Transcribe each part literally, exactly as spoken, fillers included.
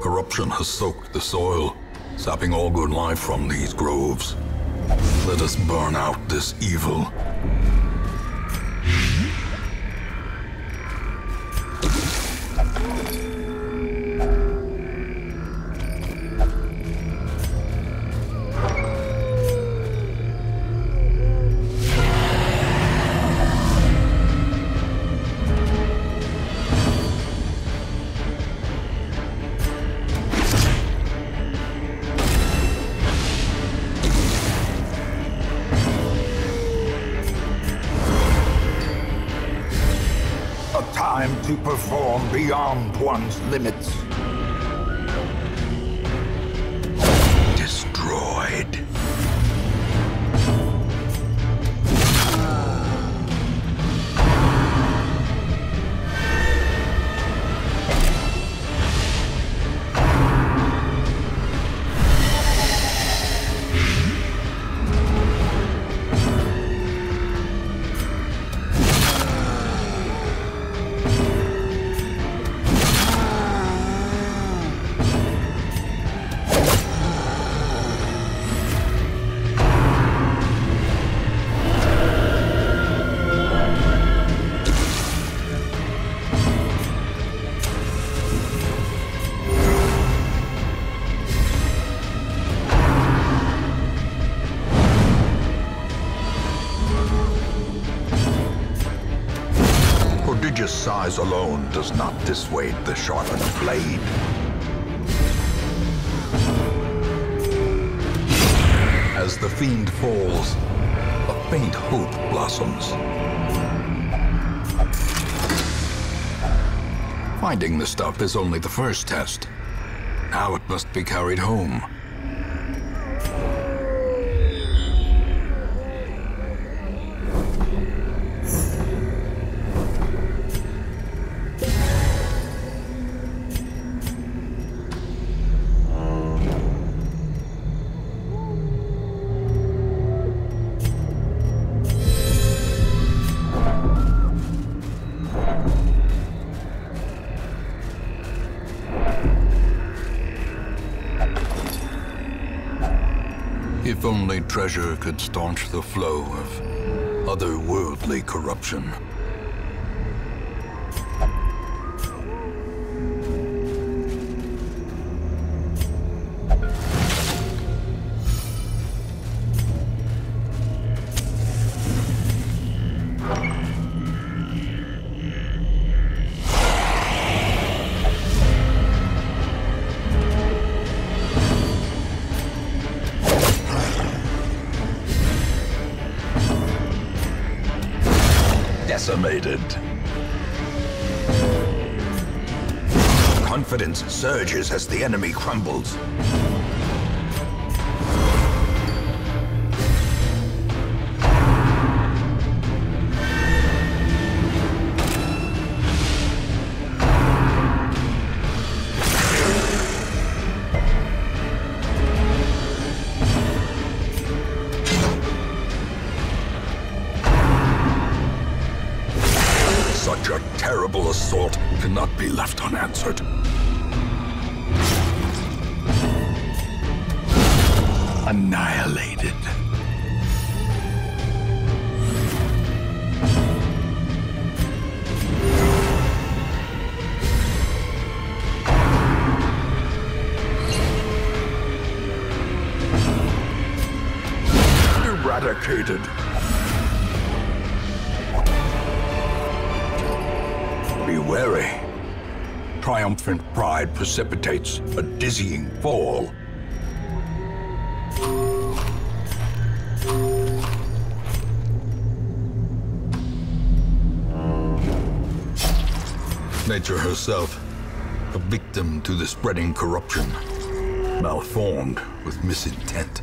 corruption has soaked the soil, sapping all good life from these groves. Let us burn out this evil. Time to perform beyond one's limits. Destroyed. Prodigious size alone does not dissuade the sharpened blade. As the fiend falls, a faint hope blossoms. Finding the stuff is only the first test. Now it must be carried home. If only treasure could staunch the flow of otherworldly corruption. Decimated. Confidence surges as the enemy crumbles. Such a terrible assault cannot be left unanswered. Annihilated. Eradicated. Be wary. Triumphant pride precipitates a dizzying fall. Nature herself, a victim to the spreading corruption, malformed with misintent.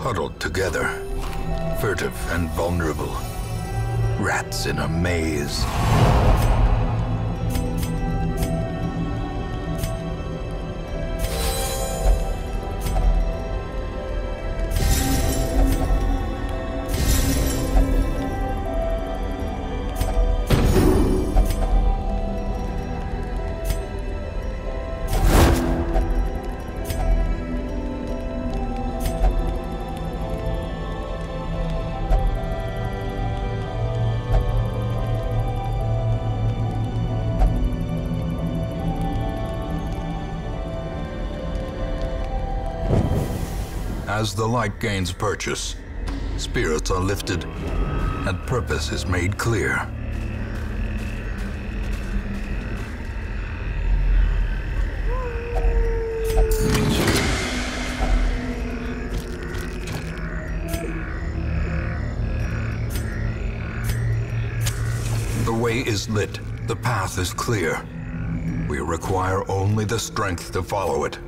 huddled together, furtive and vulnerable, rats in a maze. As the light gains purchase, spirits are lifted and purpose is made clear. The way is lit, the path is clear. We require only the strength to follow it.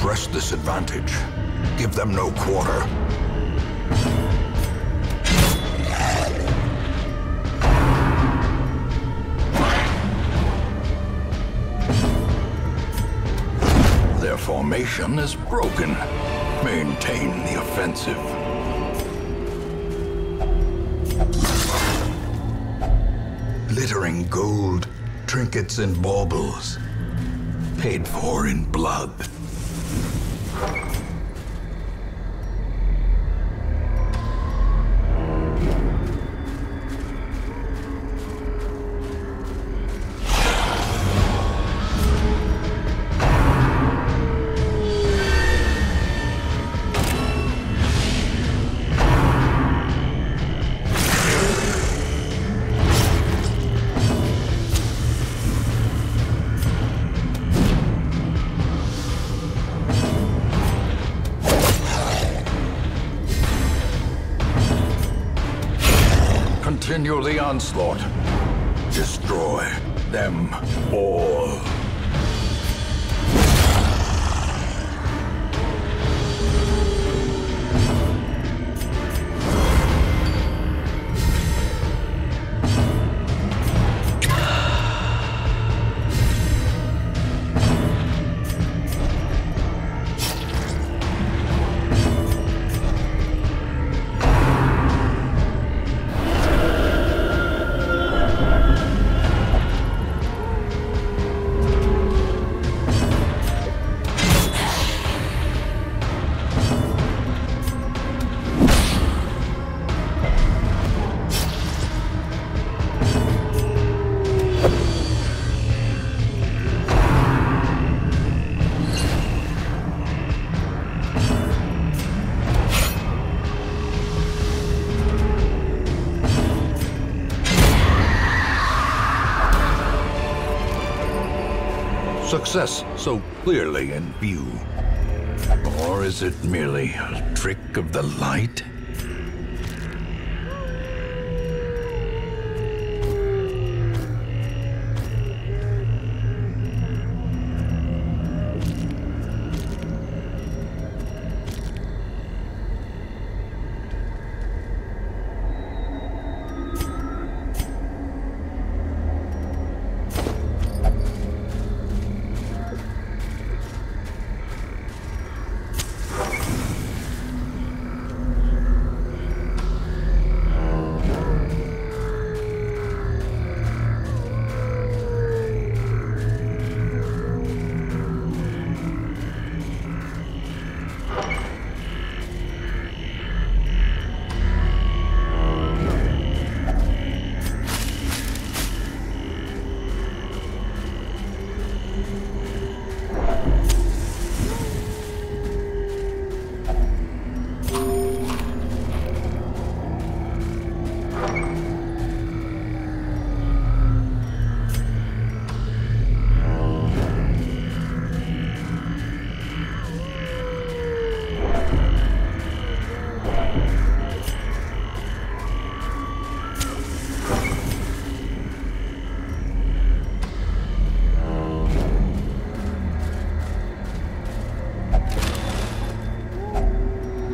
Press this advantage. Give them no quarter. Their formation is broken. Maintain the offensive. Glittering gold, trinkets and baubles, paid for in blood. Continue the onslaught. Destroy them all. Success so clearly in view. Or is it merely a trick of the light?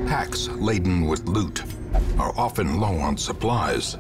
Packs laden with loot are often low on supplies.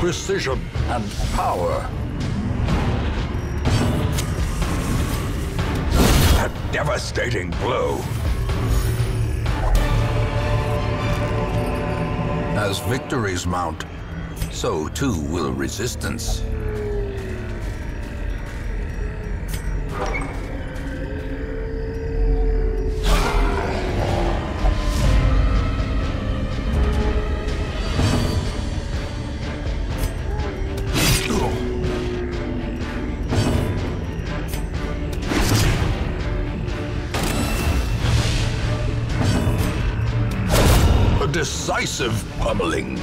Precision and power. A devastating blow. As victories mount, so too will resistance. Decisive pummeling.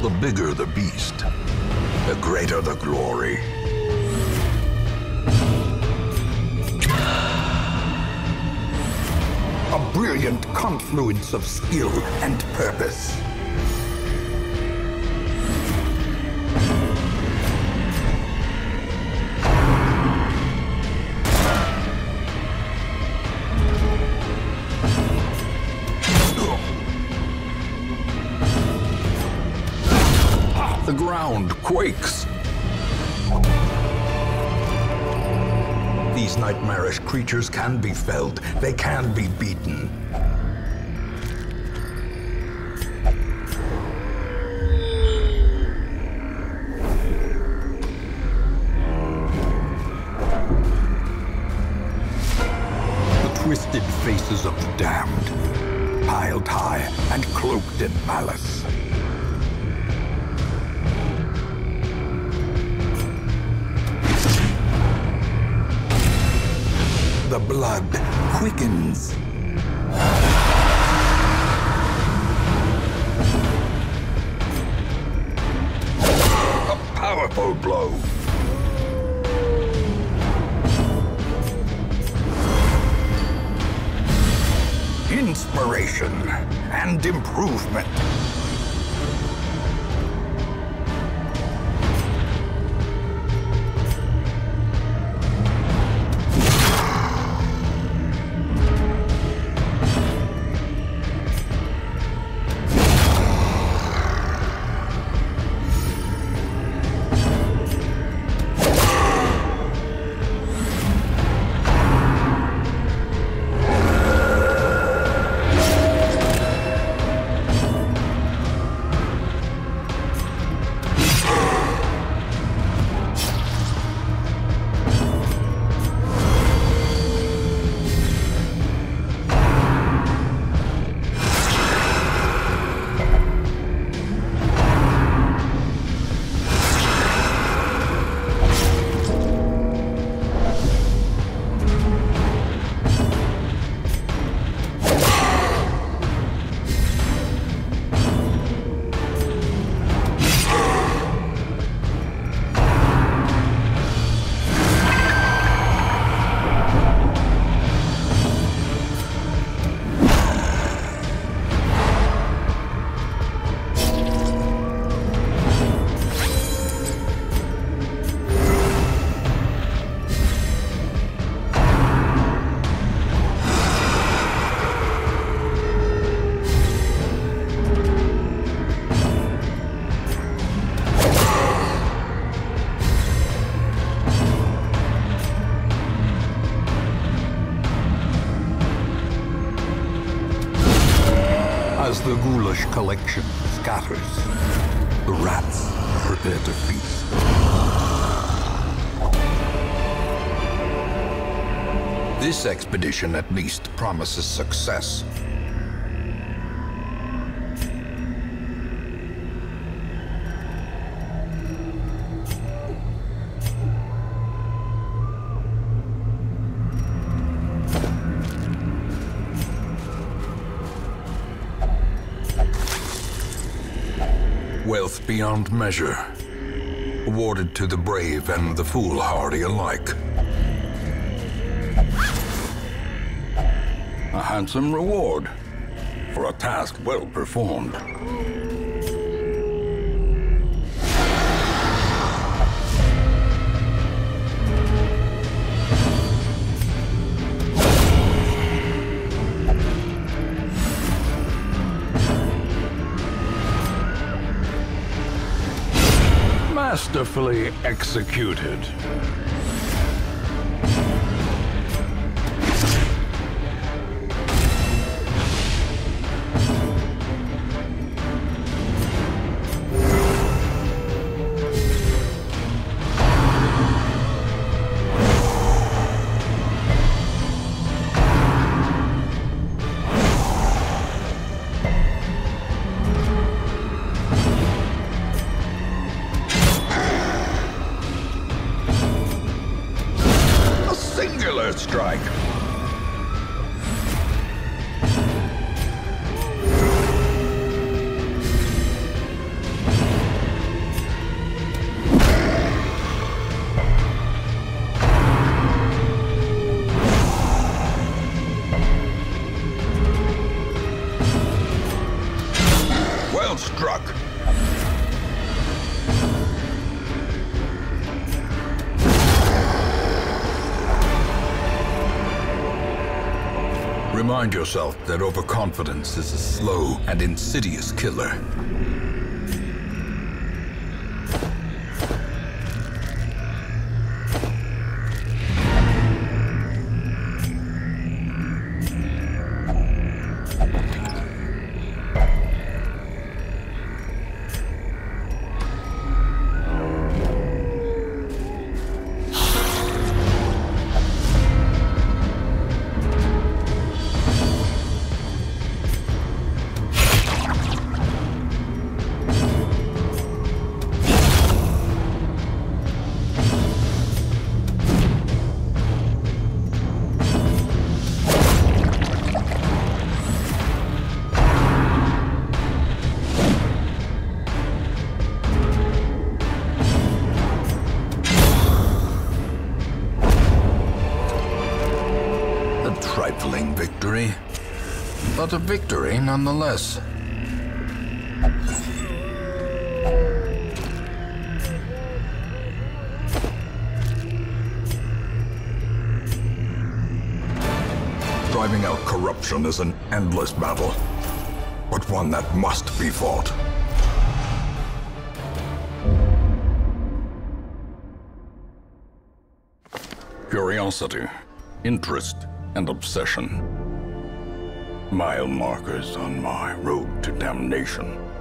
The bigger the beast, the greater the glory. A brilliant confluence of skill and purpose. The ground quakes. These nightmarish creatures can be felled, they can be beaten. The twisted faces of the damned, piled high and cloaked in malice. The blood quickens. A powerful blow. Inspiration and improvement. a ghoulish collection scatters. The rats prepare to feast. This expedition at least promises success. Wealth beyond measure, awarded to the brave and the foolhardy alike. A handsome reward for a task well performed. Masterfully executed. Strike. Well struck. Remind yourself that overconfidence is a slow and insidious killer. Trifling victory, but a victory nonetheless. Driving out corruption is an endless battle, but one that must be fought. Curiosity, interest, and obsession. Mile markers on my road to damnation.